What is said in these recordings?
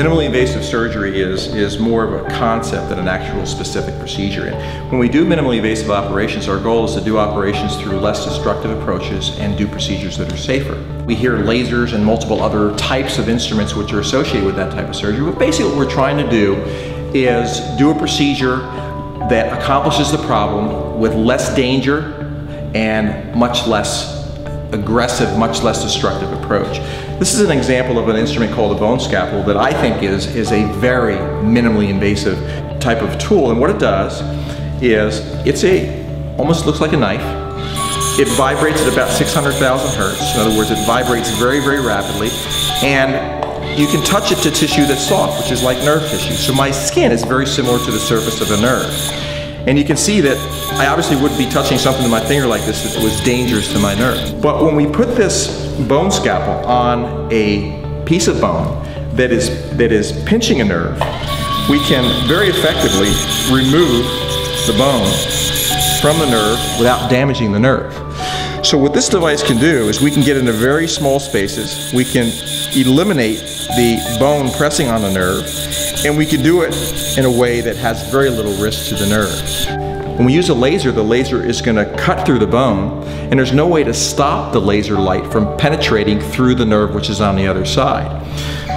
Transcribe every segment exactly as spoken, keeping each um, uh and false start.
Minimally invasive surgery is, is more of a concept than an actual specific procedure. And when we do minimally invasive operations, our goal is to do operations through less destructive approaches and do procedures that are safer. We hear lasers and multiple other types of instruments which are associated with that type of surgery, but basically what we're trying to do is do a procedure that accomplishes the problem with less danger and much less aggressive, much less destructive approach. This is an example of an instrument called a bone scalpel that I think is, is a very minimally invasive type of tool. And what it does is, it's a, almost looks like a knife. It vibrates at about six hundred thousand hertz. In other words, it vibrates very, very rapidly. And you can touch it to tissue that's soft, which is like nerve tissue. So my skin is very similar to the surface of a nerve. And you can see that I obviously wouldn't be touching something with my finger like this that was dangerous to my nerve. But when we put this bone scalpel on a piece of bone that is, that is pinching a nerve, we can very effectively remove the bone from the nerve without damaging the nerve. So what this device can do is we can get into very small spaces, we can eliminate the bone pressing on the nerve, and we can do it in a way that has very little risk to the nerve. When we use a laser, the laser is going to cut through the bone, and there's no way to stop the laser light from penetrating through the nerve which is on the other side.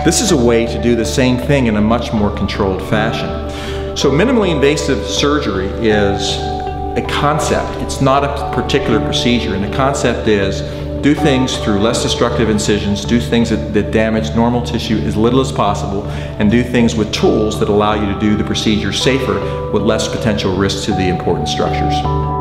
This is a way to do the same thing in a much more controlled fashion. So minimally invasive surgery is a concept. It's not a particular procedure, and the concept is do things through less destructive incisions, do things that, that damage normal tissue as little as possible, and do things with tools that allow you to do the procedure safer with less potential risk to the important structures.